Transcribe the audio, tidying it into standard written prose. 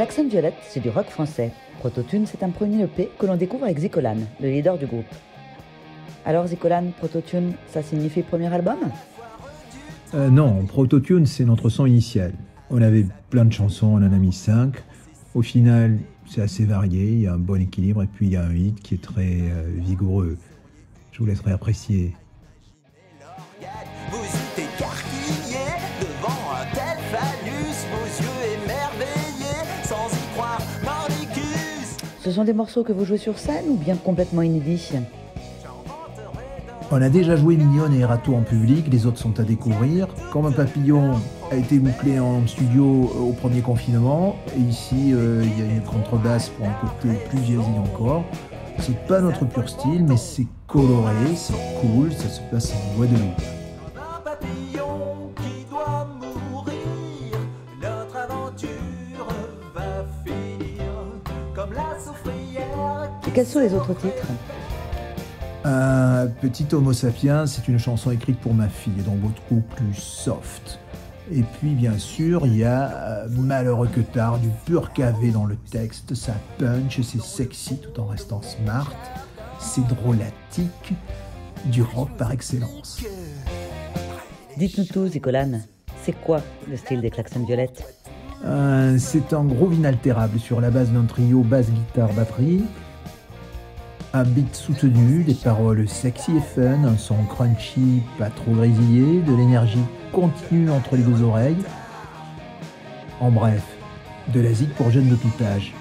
Klaxons Violette, c'est du rock français. Prototune, c'est un premier EP que l'on découvre avec Zicolan, le leader du groupe. Alors Zicolan, Prototune, ça signifie premier album ? Non, Prototune, c'est notre son initial. On avait plein de chansons, on en a mis 5. Au final, c'est assez varié, il y a un bon équilibre et puis il y a un hit qui est très vigoureux. Je vous laisserai apprécier. Ce sont des morceaux que vous jouez sur scène ou bien complètement inédits ? On a déjà joué Mignonne et Rato en public, les autres sont à découvrir. Comme un papillon a été bouclé en studio au premier confinement. Et ici, il y a une contrebasse pour un côté plus jazzy encore. C'est pas notre pur style, mais c'est coloré, c'est cool, ça se passe en Guadeloupe. Et quels sont les autres titres ? Petit Homo Sapiens, c'est une chanson écrite pour ma fille, donc beaucoup plus soft. Et puis bien sûr, il y a Malheureux Queutard, du pur cavé dans le texte, ça punch, et c'est sexy tout en restant smart, c'est drôlatique, du rock par excellence. Dites-nous tout, Zicolan, c'est quoi le style des Klaxons Violette ? C'est un groove inaltérable sur la base d'un trio basse-guitare-batterie. Un beat soutenu, des paroles sexy et fun, un son crunchy pas trop grésillé, de l'énergie continue entre les deux oreilles. En bref, de la zig pour jeunes de tout âge.